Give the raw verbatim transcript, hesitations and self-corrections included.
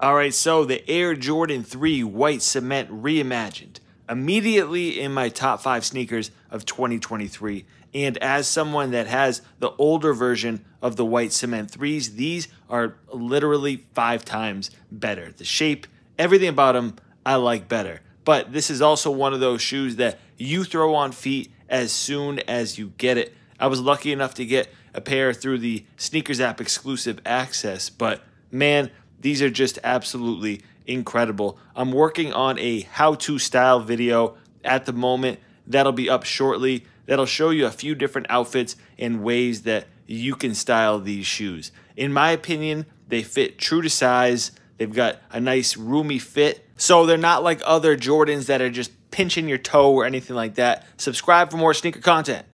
All right, so the Air Jordan three White Cement Reimagined, immediately in my top five sneakers of twenty twenty-three. And as someone that has the older version of the White Cement threes, these are literally five times better. The shape, everything about them, I like better. But this is also one of those shoes that you throw on feet as soon as you get it. I was lucky enough to get a pair through the Sneakers App exclusive access, but man, these are just absolutely incredible. I'm working on a how-to style video at the moment that'll be up shortly. That'll show you a few different outfits and ways that you can style these shoes. In my opinion, they fit true to size. They've got a nice roomy fit. So they're not like other Jordans that are just pinching your toe or anything like that. Subscribe for more sneaker content.